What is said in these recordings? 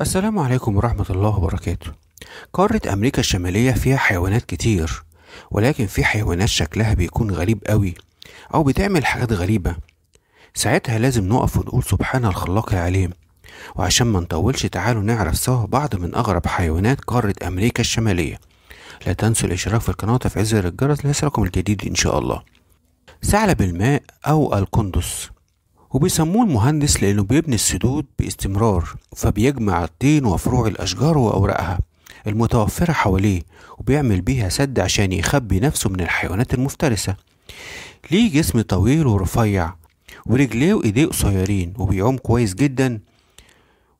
السلام عليكم ورحمة الله وبركاته. قارة أمريكا الشمالية فيها حيوانات كتير، ولكن في حيوانات شكلها بيكون غريب قوي أو بتعمل حاجات غريبة، ساعتها لازم نقف ونقول سبحان الخلاق العليم. وعشان ما نطولش تعالوا نعرف سوا بعض من أغرب حيوانات قارة أمريكا الشمالية. لا تنسوا الاشتراك في القناة وتفعيل زر الجرس ليصلكم الجديد إن شاء الله. ثعلب الماء أو القندس، وبيسموه المهندس لأنه بيبني السدود باستمرار، فبيجمع الطين وفروع الأشجار وأوراقها المتوفرة حواليه وبيعمل بيها سد عشان يخبي نفسه من الحيوانات المفترسة. ليه جسم طويل ورفيع ورجليه وإيديه قصيرين، وبيعوم كويس جدا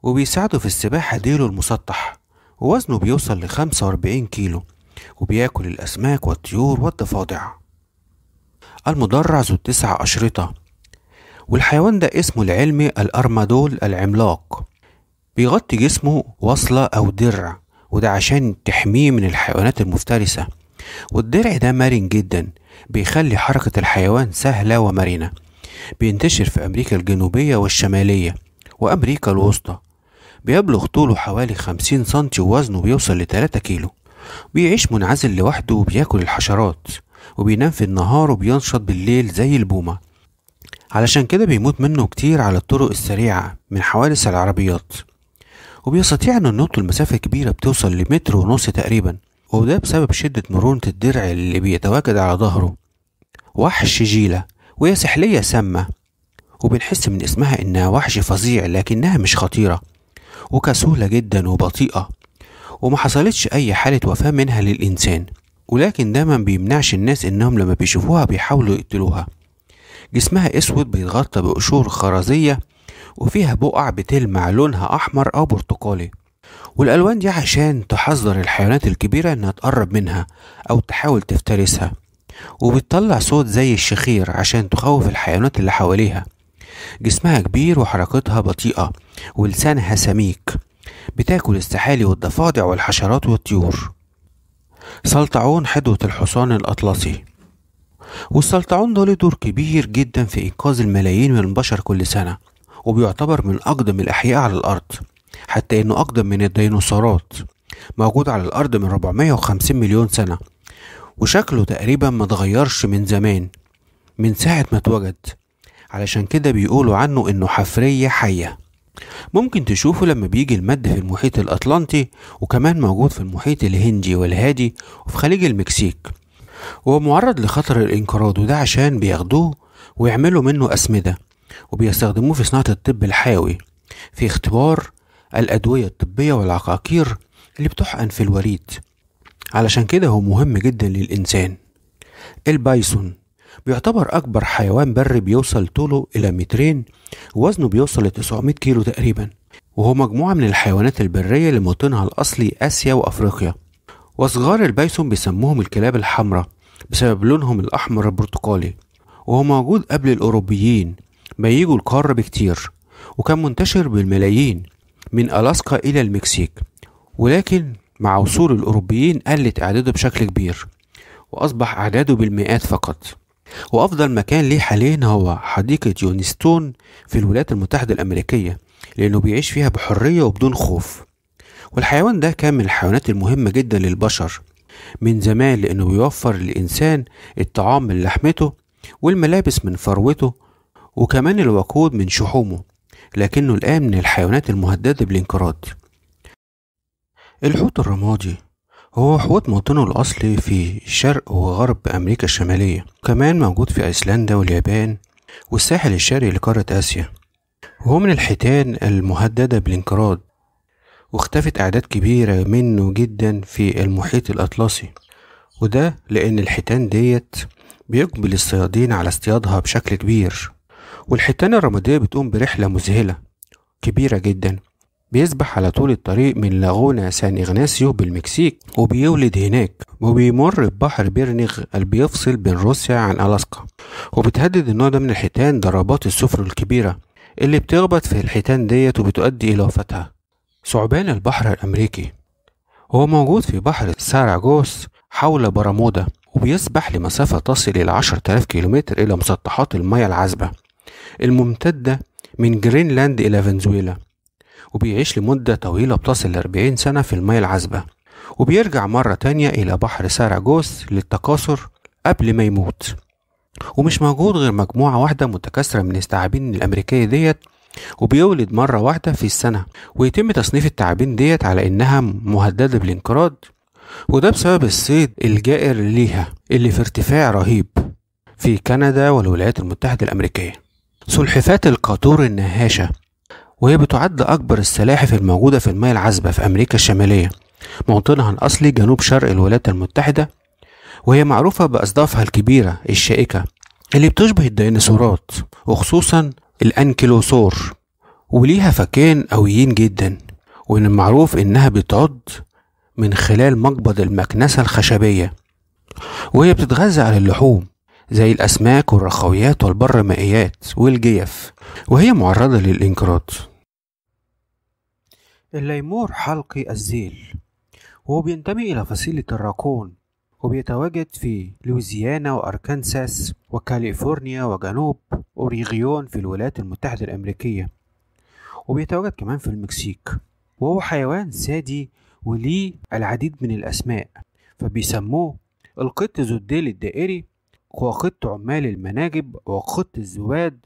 وبيساعده في السباحة ديله المسطح، ووزنه بيوصل ل 45 كيلو، وبياكل الأسماك والطيور والضفادع. المدرع ذو التسع أشرطة، والحيوان ده اسمه العلمي الأرمادول العملاق. بيغطي جسمه وصلة أو درع، وده عشان تحميه من الحيوانات المفترسة، والدرع ده مرن جدا بيخلي حركة الحيوان سهلة ومرنة. بينتشر في أمريكا الجنوبية والشمالية وأمريكا الوسطى. بيبلغ طوله حوالي 50 سنتي ووزنه بيوصل ل 3 كيلو. بيعيش منعزل لوحده وبياكل الحشرات، وبينام في النهار وبينشط بالليل زي البومة، علشان كده بيموت منه كتير على الطرق السريعة من حوادث العربيات. وبيستطيع انه ينط لمسافة كبيرة بتوصل لمتر ونص تقريبا، وده بسبب شدة مرونة الدرع اللي بيتواجد على ظهره. وحش جيلة، وهي سحلية سامة، وبنحس من اسمها انها وحش فظيع لكنها مش خطيرة، وكسولة جدا وبطيئة، وما حصلتش اي حالة وفاة منها للانسان، ولكن ده ما بيمنعش الناس انهم لما بيشوفوها بيحاولوا يقتلوها. جسمها اسود بيتغطى بقشور خرزية، وفيها بقع بتلمع لونها احمر او برتقالي، والالوان دي عشان تحذر الحيوانات الكبيرة انها تقرب منها او تحاول تفترسها، وبتطلع صوت زي الشخير عشان تخوف الحيوانات اللي حواليها. جسمها كبير وحركتها بطيئة ولسانها سميك، بتاكل السحالي والضفادع والحشرات والطيور. سلطعون حدوة الحصان الاطلسي، والسلطعون ده له دور كبير جدا في إنقاذ الملايين من البشر كل سنة، وبيعتبر من أقدم الأحياء على الأرض، حتى إنه أقدم من الديناصورات. موجود على الأرض من 450 مليون سنة، وشكله تقريبا ما اتغيرش من زمان من ساعة ما اتوجد، علشان كده بيقولوا عنه إنه حفرية حية. ممكن تشوفه لما بيجي المد في المحيط الأطلنطي، وكمان موجود في المحيط الهندي والهادي وفي خليج المكسيك، وهو معرض لخطر الانقراض، وده عشان بياخدوه ويعملوا منه أسمدة، وبيستخدموه في صناعة الطب الحيوي، في اختبار الأدوية الطبية والعقاقير اللي بتحقن في الوريد، علشان كده هو مهم جدا للإنسان. البايسون بيعتبر أكبر حيوان بري، بيوصل طوله إلى 2 متر ووزنه بيوصل ل 900 كيلو تقريبا، وهو مجموعة من الحيوانات البرية اللي موطنها الأصلي آسيا وأفريقيا. وصغار البايسون بيسموهم الكلاب الحمراء بسبب لونهم الأحمر البرتقالي، وهو موجود قبل الأوروبيين ما ييجوا القارة بكتير، وكان منتشر بالملايين من ألاسكا إلى المكسيك، ولكن مع وصول الأوروبيين قلت أعداده بشكل كبير، وأصبح أعداده بالمئات فقط. وأفضل مكان ليه حاليا هو حديقة يونستون في الولايات المتحدة الأمريكية، لأنه بيعيش فيها بحرية وبدون خوف. والحيوان ده كان من الحيوانات المهمة جدا للبشر من زمان، لأنه بيوفر للإنسان الطعام من لحمته والملابس من فروته وكمان الوقود من شحومه، لكنه الآن من الحيوانات المهددة بالانقراض. الحوت الرمادي، هو حوت موطنه الأصلي في شرق وغرب أمريكا الشمالية، كمان موجود في أيسلندا واليابان والساحل الشرقي لقارة آسيا، وهو من الحيتان المهددة بالانقراض، واختفت أعداد كبيرة منه جدا في المحيط الأطلسي، وده لأن الحيتان ديت بيقبل الصيادين على اصطيادها بشكل كبير. والحيتان الرمادية بتقوم برحلة مذهلة كبيرة جدا، بيسبح على طول الطريق من لاغونا سان اغناسيو بالمكسيك وبيولد هناك، وبيمر ببحر بيرنغ اللي بيفصل بين روسيا عن ألاسكا. وبتهدد النوع ده من الحيتان ضربات السفن الكبيرة اللي بتخبط في الحيتان ديت وبتؤدي إلى وفاتها. ثعبان البحر الأمريكي، هو موجود في بحر ساراجوس حول برامودا، وبيسبح لمسافة تصل إلى 10,000 كيلومتر إلى مسطحات المياه العذبة الممتدة من جرينلاند إلى فنزويلا، وبيعيش لمدة طويلة بتصل 40 سنة في المياه العذبة، وبيرجع مرة تانية إلى بحر ساراجوس للتكاثر قبل ما يموت. ومش موجود غير مجموعة واحدة متكاثرة من الثعابين الأمريكية ديت، وبيولد مرة واحدة في السنة، ويتم تصنيف الثعابين ديت على إنها مهددة بالانقراض، وده بسبب الصيد الجائر ليها اللي في ارتفاع رهيب في كندا والولايات المتحدة الأمريكية. سلحفات القطور النهاشه، وهي بتعد أكبر السلاحف الموجودة في المياه العذبة في أمريكا الشمالية، موطنها الأصلي جنوب شرق الولايات المتحدة، وهي معروفة بأصدافها الكبيرة الشائكة اللي بتشبه الديناصورات وخصوصا الأنكيلوسور، وليها فكين قويين جدا، ومن المعروف إنها بتعض من خلال مقبض المكنسة الخشبية، وهي بتتغذى على اللحوم زي الأسماك والرخويات والبرمائيات والجيف، وهي معرضة للإنقراض. الليمور حلقي الذيل، وهو بينتمي إلى فصيلة الراكون، وبيتواجد في لويزيانا وأركانساس وكاليفورنيا وجنوب أوريغيون في الولايات المتحدة الأمريكية، وبيتواجد كمان في المكسيك. وهو حيوان ثدي وليه العديد من الأسماء، فبيسموه القط ذو الديل الدائري، وقط عمال المناجب، وقط الزواد،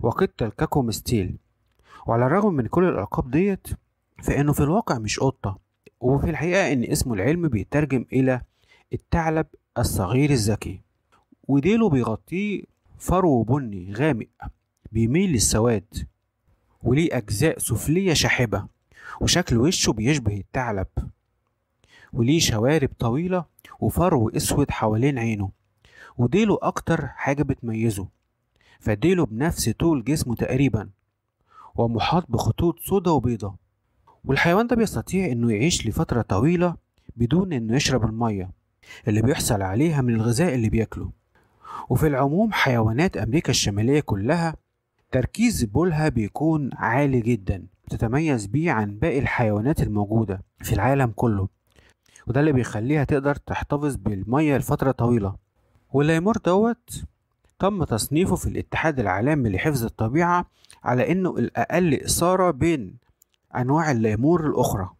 وقط الكاكومستيل. وعلى الرغم من كل الألقاب ديت، فإنه في الواقع مش قطة، وفي الحقيقة إن اسمه العلمي بيترجم إلى الثعلب الصغير الذكي، وديله بيغطيه فرو بني غامق بيميل للسواد، وليه أجزاء سفلية شاحبة، وشكل وشه بيشبه الثعلب، وليه شوارب طويلة وفرو أسود حوالين عينه، وديله أكتر حاجة بتميزه، فديله بنفس طول جسمه تقريبا، ومحاط بخطوط سودا وبيضة. والحيوان ده بيستطيع إنه يعيش لفترة طويلة بدون إنه يشرب المية اللي بيحصل عليها من الغذاء اللي بياكله. وفي العموم حيوانات أمريكا الشمالية كلها تركيز بولها بيكون عالي جدا، بتتميز بيه عن باقي الحيوانات الموجودة في العالم كله، وده اللي بيخليها تقدر تحتفظ بالمية لفترة طويلة. والليمور دوت تم تصنيفه في الاتحاد العالمي لحفظ الطبيعة على إنه الأقل إثارة بين أنواع الليمور الأخرى.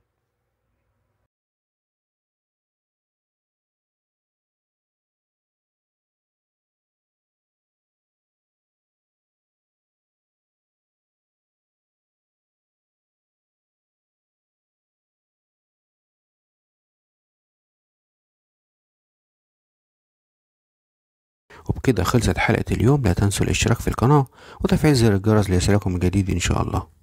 وبكده خلصت حلقة اليوم. لا تنسوا الاشتراك في القناة وتفعيل زر الجرس ليصلكم الجديد إن شاء الله.